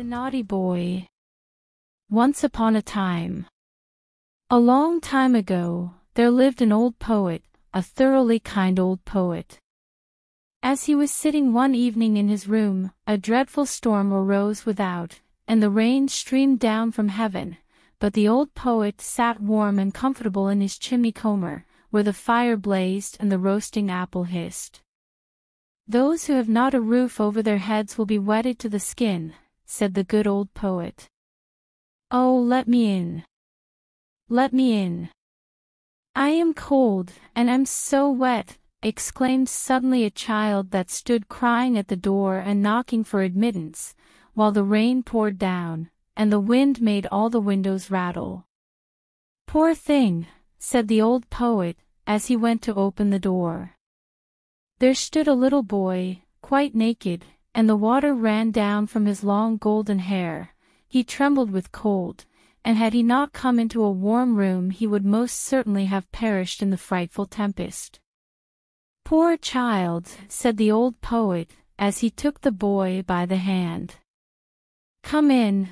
The Naughty Boy. Once upon a time, a long time ago, there lived an old poet, a thoroughly kind old poet. As he was sitting one evening in his room, a dreadful storm arose without, and the rain streamed down from heaven, but the old poet sat warm and comfortable in his chimney corner, where the fire blazed and the roasting apple hissed. "Those who have not a roof over their heads will be wetted to the skin," said the good old poet. "Oh, let me in! Let me in! I am cold, and I'm so wet!" exclaimed suddenly a child that stood crying at the door and knocking for admittance, while the rain poured down, and the wind made all the windows rattle. "Poor thing!" said the old poet, as he went to open the door. There stood a little boy, quite naked, and the water ran down from his long golden hair. He trembled with cold, and had he not come into a warm room he would most certainly have perished in the frightful tempest. "Poor child," said the old poet, as he took the boy by the hand. Come in,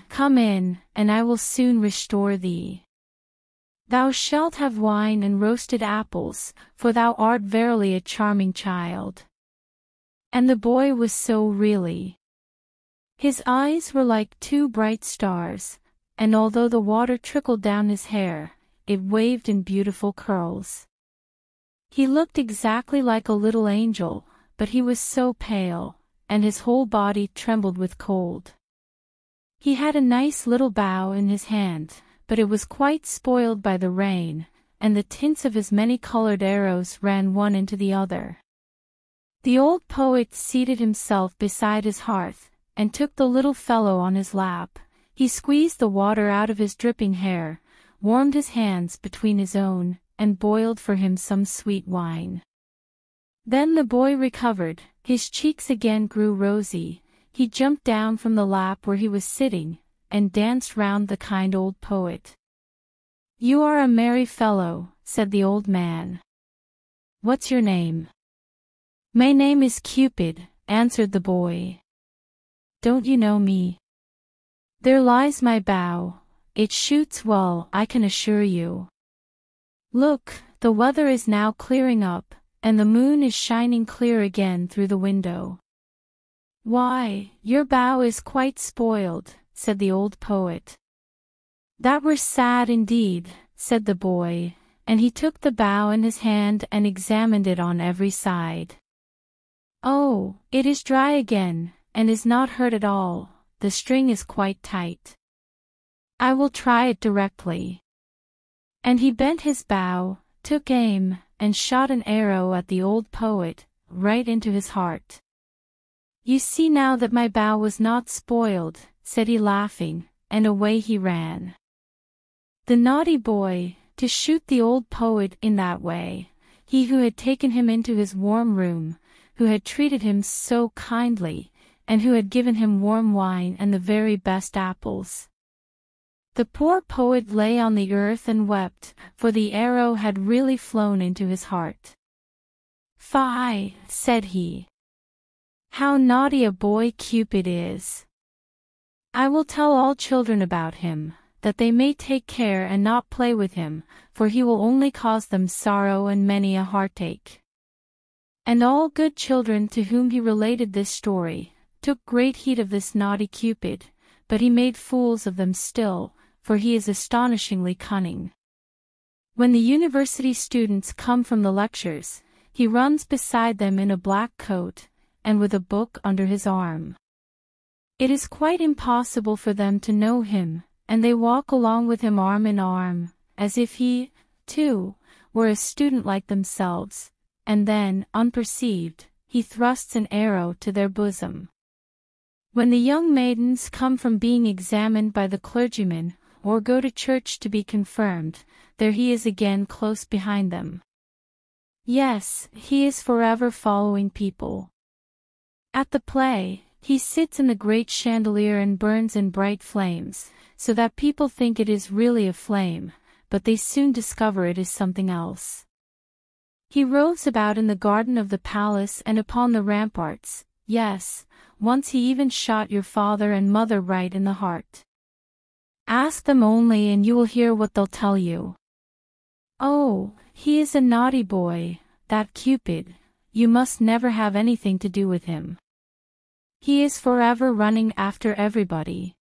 and I will soon restore thee. Thou shalt have wine and roasted apples, for thou art verily a charming child." And the boy was so really. His eyes were like two bright stars, and although the water trickled down his hair, it waved in beautiful curls. He looked exactly like a little angel, but he was so pale, and his whole body trembled with cold. He had a nice little bough in his hand, but it was quite spoiled by the rain, and the tints of his many-colored arrows ran one into the other. The old poet seated himself beside his hearth, and took the little fellow on his lap. He squeezed the water out of his dripping hair, warmed his hands between his own, and boiled for him some sweet wine. Then the boy recovered, his cheeks again grew rosy. He jumped down from the lap where he was sitting, and danced round the kind old poet. "You are a merry fellow," said the old man. "What's your name?" "My name is Cupid," answered the boy. "Don't you know me? There lies my bow, it shoots well, I can assure you. Look, the weather is now clearing up, and the moon is shining clear again through the window." "Why, your bow is quite spoiled," said the old poet. "That were sad indeed," said the boy, and he took the bow in his hand and examined it on every side. "Oh, it is dry again, and is not hurt at all. The string is quite tight. I will try it directly." And he bent his bow, took aim, and shot an arrow at the old poet, right into his heart. "You see now that my bow was not spoiled," said he laughing, and away he ran. The naughty boy, to shoot the old poet in that way, he who had taken him into his warm room, who had treated him so kindly, and who had given him warm wine and the very best apples. The poor poet lay on the earth and wept, for the arrow had really flown into his heart. "Fie," said he. "How naughty a boy Cupid is! I will tell all children about him, that they may take care and not play with him, for he will only cause them sorrow and many a heartache." And all good children to whom he related this story took great heed of this naughty Cupid, but he made fools of them still, for he is astonishingly cunning. When the university students come from the lectures, he runs beside them in a black coat, and with a book under his arm. It is quite impossible for them to know him, and they walk along with him arm in arm, as if he, too, were a student like themselves, and then, unperceived, he thrusts an arrow to their bosom. When the young maidens come from being examined by the clergyman, or go to church to be confirmed, there he is again close behind them. Yes, he is forever following people. At the play, he sits in the great chandelier and burns in bright flames, so that people think it is really a flame, but they soon discover it is something else. He roves about in the garden of the palace and upon the ramparts, yes, Once he even shot your father and mother right in the heart. Ask them only and you will hear what they'll tell you. Oh, he is a naughty boy, that Cupid. You must never have anything to do with him. He is forever running after everybody.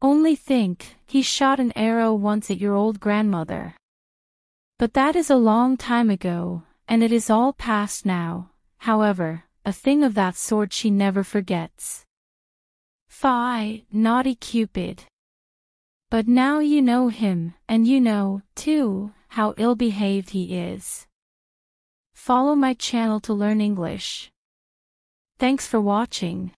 Only think, he shot an arrow once at your old grandmother. But that is a long time ago, and it is all past now. However, a thing of that sort she never forgets. Fie, naughty Cupid. But now you know him, and you know, too, how ill-behaved he is. Follow my channel to learn English. Thanks for watching.